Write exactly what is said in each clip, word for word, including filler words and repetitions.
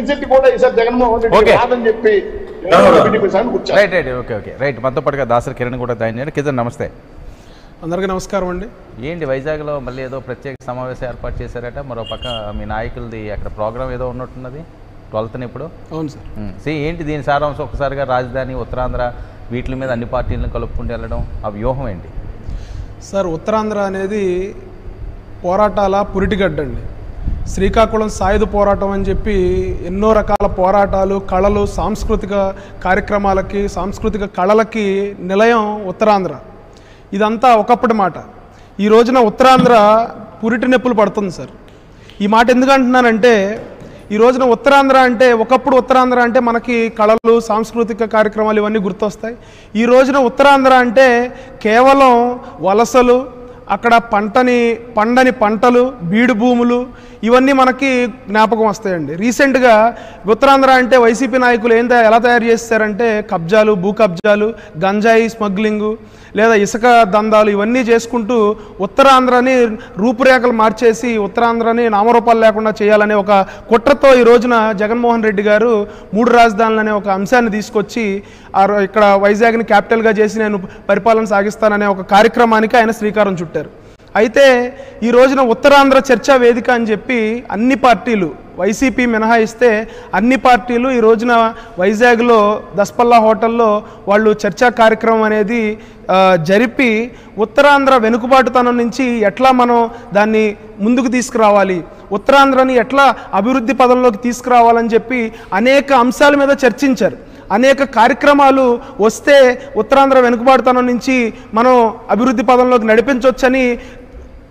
दासर किरण किरण नमस्ते अंदर की नमस्कार अंडी वैजाग मल्ल प्रत्येक समावेश मो पक् नायक अगर प्रोग्रम एदो ट्वेल्थ इपू सी ए दीन सारांशारी राजधानी उत्तरांध्र वीटल मीद अन्नी पार्टी कल आ व्यूहमें सर उत्तरांध्र अने पोराटाल पुरीगड्डी శ్రీకాకుళం సాయుధ పోరాటం అని చెప్పి ఎన్నో రకాల పోరాటాలు కళలు సాంస్కృతిక కార్యక్రమాలకి సాంస్కృతిక కళలకి నిలయం ఉత్తరాంధ్ర ఇదంతా ఒకప్పటి మాట ఈ రోజున ఉత్తరాంధ్ర పురిటి నెప్పులు పడుతుంది సార్ ఈ మాట ఎందుకు అంటున్నానంటే ఈ రోజున ఉత్తరాంధ్ర అంటే ఒకప్పుడు ఉత్తరాంధ్ర అంటే మనకి కళలు సాంస్కృతిక కార్యక్రమాలు ఇవన్నీ గుర్తొస్తాయి ఈ రోజున ఉత్తరాంధ్ర అంటే కేవలం వలసలు అక్కడ పంటని పండని పంటలు బీడు భూములు ఇవన్నీ మనకి జ్ఞాపకం వస్తాయండి రీసెంట్ గా ఉత్తరాంధ్ర అంటే వైసీపీ నాయకులు ఏందా ఎలా తయారు చేస్తారంటే కబ్జాలు భూ కబ్జాలు గంజాయి స్మగ్లింగ్ లేదా ఇసుక దందాలు ఇవన్నీ చేసుకుంటూ ఉత్తరాంధ్రని రూపురేఖలు మార్చేసి ఉత్తరాంధ్రని నామరూపాలు లేకుండా చేయాలనే ఒక కుట్రతో ఈ రోజున జగన్మోహన్ రెడ్డి గారు మూడు రాజధానులనే ఒక అంశాన్ని తీసుకొచ్చి ఇక్కడ వైజాగ్ని క్యాపిటల్ గా చేసి నేను పరిపాలన సాగిస్తాననే ఒక కార్యక్రమానికి ఆయన శ్రీకారం చుట్టారు అయితే ఈ రోజున ఉత్తరాంధ్ర చర్చా వేదిక అని చెప్పి అన్ని పార్టీలు వైసీపీ మినహాయిస్తే అన్ని పార్టీలు ఈ రోజున వైజాగ్ లో దస్పల్లా హోటల్లో వాళ్ళు చర్చా కార్యక్రమం అనేది జరిపి ఉత్తరాంధ్ర వెనుకబాటుతనం నుంచి ఎట్లా మనం దాన్ని ముందుకు తీసుకురావాలి ఉత్తరాంధ్రని ఎట్లా అభివృద్ధి పదంలోకి తీసుకురావాలని చెప్పి అనేక అంశాల మీద చర్చించారు అనేక కార్యక్రమాలు వస్తే ఉత్తరాంధ్ర వెనుకబాటుతనం నుంచి మనం అభివృద్ధి పదంలోకి నడిపించొచ్చని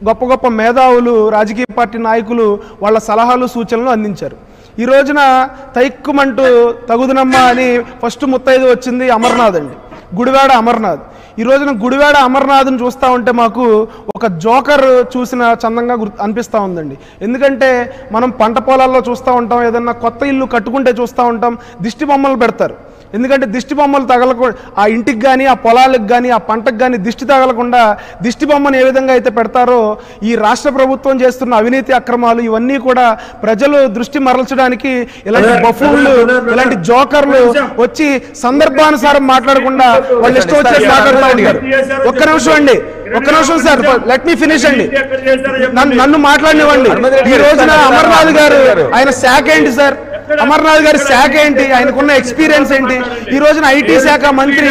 గొప్ప గొప్ప మేధావులు రాజకీయ పార్టీ నాయకులు వాళ్ళ సలహాలు సూచనలు అందించారు ఈ రోజున తైక్కుమంటూ తగుదనమ్మ అని ఫస్ట్ ముత్తైదు వచ్చింది అమర్నాథ్ అండి గుడివాడ అమర్నాథ్ ఈ రోజున గుడివాడ అమర్నాథ్ని చూస్తూ ఉంటే మాకు ఒక జోకర్ చూసిన చందంగా అనిపిస్తూ ఉందండి ఎందుకంటే మనం పంట పొలాల్లో చూస్తూ ఉంటాం ఏదన్నా కొత్త ఇల్లు కట్టుకుంటే చూస్తూ ఉంటాం దిష్టి బొమ్మలు పెడతారు ఎందుకంటే దిష్టి బొమ్మలు తగలక ఆ ఇంటికి కానీ ఆ పొలాలకు కానీ ఆ పంటకు కానీ దిష్టి తగలకుండా దిష్టి బొమ్మను ఏ విధంగా అయితే పెడతారో ఈ రాష్ట్ర ప్రభుత్వం చేస్తున్న అవినీతి అక్రమాలు ఇవన్నీ కూడా ప్రజలు దృష్టి మరల్చడానికి ఇలాంటి బఫూన్లు ఇలాంటి జోకర్లు వచ్చి సందర్భానుసారం మాట్లాడకుండా వాళ్ళు ఇష్టం వచ్చేసి మాట్లాడుతూ ఉంటారు ఒక్క నిమిషం అండి ఒక్క నిమిషం సార్ లెట్ మీ ఫినిష్ అండి నన్ను మాట్లాడినివ్వండి ఈ రోజున అమర్నాథ్ గారు ఆయన శాఖ ఏంటి సార్ అమర్నాథ్ గారి శాఖ ఏంటి ఆయనకున్న ఎక్స్పీరియన్స్ ఏంటి ఈ రోజున ఐటీ శాఖ మంత్రి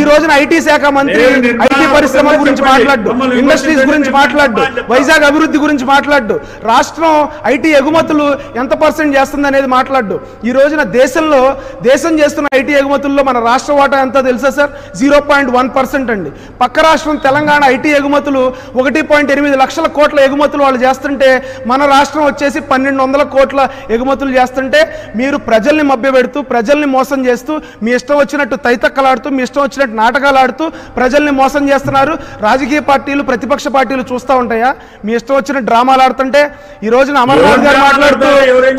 ఈ రోజున ఐటీ శాఖ మంత్రి ఐటీ పరిశ్రమ గురించి మాట్లాడు ఇండస్ట్రీస్ గురించి మాట్లాడు వైజాగ్ అభివృద్ధి గురించి మాట్లాడు రాష్ట్రం ఐటీ ఎగుమతులు ఎంత పర్సెంట్ చేస్తుంది అనేది మాట్లాడు ఈ రోజున దేశంలో దేశం చేస్తున్న ఐటీ ఎగుమతుల్లో మన రాష్ట్ర వాటా ఎంత తెలుసా sir zero point one percent అండి పక్క రాష్ట్రం తెలంగాణ ఐటీ ఎగుమతులు ఒకటి పాయింట్ ఎనిమిది లక్షల కోట్ల ఎగుమతులు వాళ్ళు చేస్తుంటే మన రాష్ట్రం వచ్చేసి పన్నెండు వందల కోట్ల ఎగుమతులు చేస్తుంది అంటే మీరు ప్రజల్ని మభ్యపెడుతూ ప్రజల్ని మోసం చేస్తూ మీ ఇష్టం వచ్చినట్టు తైతక్కలాడుతూ మీ ఇష్టం వచ్చినట్టు నాటకాలు ఆడుతూ ప్రజల్ని మోసం చేస్తున్నారు రాజకీయ పార్టీలు ప్రతిపక్ష పార్టీలు చూస్తూ ఉంటాయా మీ ఇష్టం వచ్చిన డ్రామాలు ఆడుతుంటే ఈ రోజున అమర్నాథ్ గారు మాట్లాడుతూ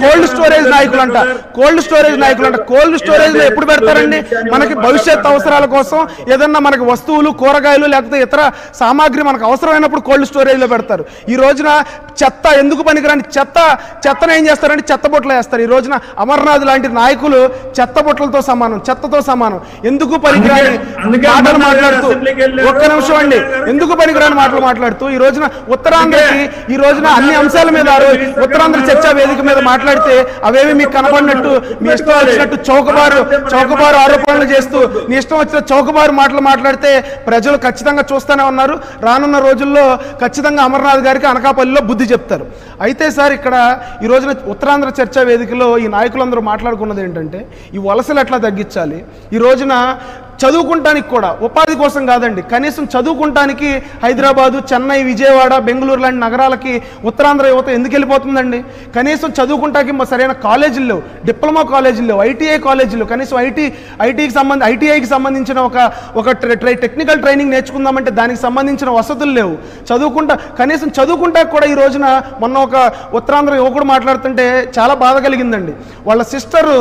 కోల్డ్ స్టోరేజ్ నాయకులంట కోల్డ్ స్టోరేజ్ నాయకులంట కోల్డ్ స్టోరేజ్ ఎప్పుడు పెడతారండి మనకి భవిష్యత్ అవసరాల కోసం ఏదన్నా మనకి వస్తువులు కూరగాయలు లేకపోతే ఇతర సామాగ్రి మనకు అవసరమైనప్పుడు కోల్డ్ స్టోరేజ్ లో పెడతారు ఈ రోజున చెత్త ఎందుకు పనికిరాని చెత్త చెత్తను ఏం చేస్తారంటే చెత్త బొట్లో వేస్తారు ఈ రోజున అమర్నాథ్ లాంటి నాయకులు చెత్త బొట్టలతో సమానం చెత్తతో సమానం ఎందుకు పనికిరాని మాటలు మాట్లాడుతూ ఒక్క నిమిషం అండి ఎందుకు పనికిరాని మాటలు మాట్లాడుతూ ఈ రోజున ఉత్తరాంధ్రకి ఈ రోజున అన్ని అంశాల మీద ఉత్తరాంధ్ర చర్చా వేదిక మీద మాట్లాడితే అవేవి మీకు కనపడినట్టు మీ ఇష్టం వచ్చినట్టు చౌకబారు చౌకబారు ఆరోపణలు చేస్తూ నీ ఇష్టం వచ్చిన చౌకబారు మాటలు మాట్లాడితే ప్రజలు ఖచ్చితంగా చూస్తూనే ఉన్నారు రానున్న రోజుల్లో ఖచ్చితంగా అమర్నాథ్ గారికి అనకాపల్లిలో బుద్ధి చెప్తారు అయితే సార్ ఇక్కడ ఈ రోజున ఉత్తరాంధ్ర చర్చా వేదిక ఈ నాయకులందరూ మాట్లాడుకున్నది ఏంటంటే ఈ వలసలు ఎట్లా తగ్గించాలి ఈ రోజున చదువుకుంటానికి కూడా ఉపాధి కోసం కాదండి కనీసం చదువుకుంటానికి హైదరాబాదు చెన్నై విజయవాడ బెంగళూరు లాంటి నగరాలకి ఉత్తరాంధ్ర యువత ఎందుకు వెళ్ళిపోతుందండి కనీసం చదువుకుంటానికి సరైన కాలేజీలు లేవు డిప్లొమా కాలేజీలు లేవు ఐటీఐ కాలేజీలు కనీసం ఐటీ ఐటీకి సంబంధించి ఐటీఐకి సంబంధించిన ఒక ఒక టెక్నికల్ ట్రైనింగ్ నేర్చుకుందామంటే దానికి సంబంధించిన వసతులు లేవు చదువుకుంటా కనీసం చదువుకుంటాకి కూడా ఈ రోజున మొన్న ఒక ఉత్తరాంధ్ర యువకుడు మాట్లాడుతుంటే చాలా బాధ కలిగిందండి వాళ్ళ సిస్టరు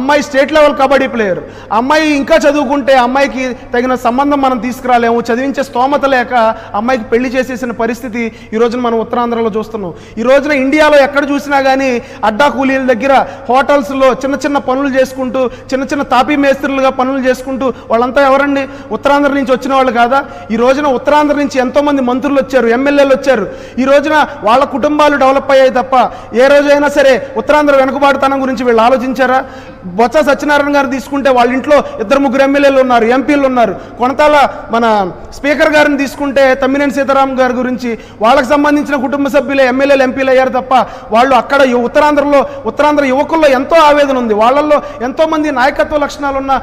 అమ్మాయి స్టేట్ లెవెల్ కబడ్డీ ప్లేయర్ అమ్మాయి ఇంకా చదువుకుంటే ఎందుకంటే అమ్మాయి की తగిన సంబంధం మనం తీసుకురాలేము చదివించే స్తోమత లేక అమ్మాయికి పెళ్లి చేసేసిన పరిస్థితి ఈ రోజున మనం ఉత్తరాంధ్రలో చూస్తున్నాం ఈ రోజున ఇండియాలో ఎక్కడ చూసినా గానీ అడ్డా కూలీల దగ్గర హోటల్స్ లో చిన్న చిన్న పనులు చేసుకుంటూ చిన్న చిన్న తాపీ మేస్త్రులుగా పనులు చేసుకుంటూ వాళ్ళంతా ఎవరండి ఉత్తరాంధ్ర నుంచి వచ్చిన వాళ్ళు కాదా ఈ రోజున ఉత్తరాంధ్ర నుంచి ఎంతో మంది మంత్రులు వచ్చారు ఎమ్మెల్యేలు వచ్చారు ఈ రోజున వాళ్ళ కుటుంబాలు డెవలప్ అయ్యాయి తప్ప ఏ రోజైనా సరే ఉత్తరాంధ్ర వెనుకబాటుతనం గురించి వీళ్ళు ఆలోచించారా బొత్స సత్యనారాయణ గారు తీసుకుంటే వాళ్ళ ఇంట్లో ఇద్దరు ముగ్గురు ఎమ్మెల్యేలు ఉన్నారు ఎంపీలు ఉన్నారు కొంతల మన స్పీకర్ గారిని తీసుకుంటే తమ్మినేని సీతారాం గారి గురించి వాళ్ళకి సంబంధించిన కుటుంబ సభ్యులే ఎమ్మెల్యేలు ఎంపీలు అయ్యారు తప్ప వాళ్ళు అక్కడ ఉత్తరాంధ్రలో ఉత్తరాంధ్ర యువకుల్లో ఎంతో ఆవేదన ఉంది వాళ్ళల్లో ఎంతో మంది నాయకత్వ లక్షణాలు ఉన్న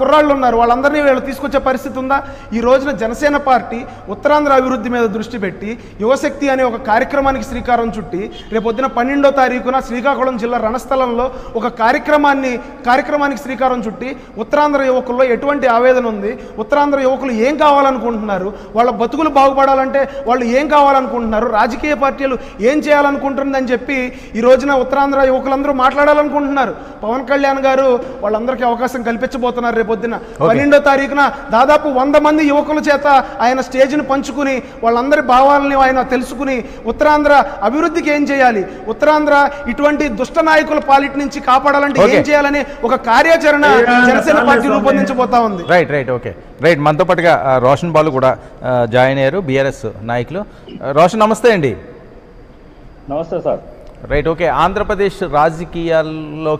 కుర్రాళ్ళు ఉన్నారు వాళ్ళందరినీ వీళ్ళు తీసుకొచ్చే పరిస్థితి ఉందా ఈ రోజున జనసేన పార్టీ ఉత్తరాంధ్ర అభివృద్ధి మీద దృష్టి పెట్టి యువశక్తి అనే ఒక కార్యక్రమానికి శ్రీకారం చుట్టి రేపొద్దున పన్నెండో తారీఖున శ్రీకాకుళం జిల్లా రణస్థలంలో ఒక కార్యక్రమాన్ని కార్యక్రమానికి శ్రీకారం చుట్టి ఉత్తరాంధ్ర యువకుల్లో ఎటువంటి ఆవేదన ఉంది ఉత్తరాంధ్ర యువకులు ఏం కావాలనుకుంటున్నారు వాళ్ళ బతుకులు బాగుపడాలంటే వాళ్ళు ఏం కావాలనుకుంటున్నారు రాజకీయ పార్టీలు ఏం చేయాలనుకుంటుందని చెప్పి ఈ రోజున ఉత్తరాంధ్ర యువకులందరూ మాట్లాడాలనుకుంటున్నారు పవన్ కళ్యాణ్ గారు వాళ్ళందరికీ అవకాశం కల్పించబోతున్నారు రేపొద్దున పన్నెండో తారీఖున దాదాపు వంద మంది యువకుల చేత ఆయన స్టేజ్ను పంచుకుని వాళ్ళందరి భావాలని ఆయన తెలుసుకుని ఉత్తరాంధ్ర అభివృద్ధికి ఏం చేయాలి ఉత్తరాంధ్ర ఇటువంటి దుష్ట నాయకుల పాలిటి నుంచి కాపాడాలంటే ఏం చేయాలని ఒక కార్యాచరణ జనసేన పార్టీ రూపొందించబోతా ఉంది రైట్ రైట్ ఓకే రైట్ మనతో పాటుగా రోషన్ బాలు కూడా జాయిన్ అయ్యారు బిఆర్ఎస్ నాయకులు రోషన్ నమస్తే అండి నమస్తే సార్ రైట్ ఓకే ఆంధ్రప్రదేశ్ రాజకీయాల్లో